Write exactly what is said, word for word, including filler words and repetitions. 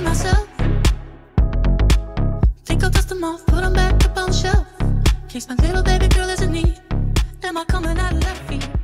to myself. Think I'll dust them off, put them back up on the shelf. Case my little baby girl is in need. Am I coming out of left field?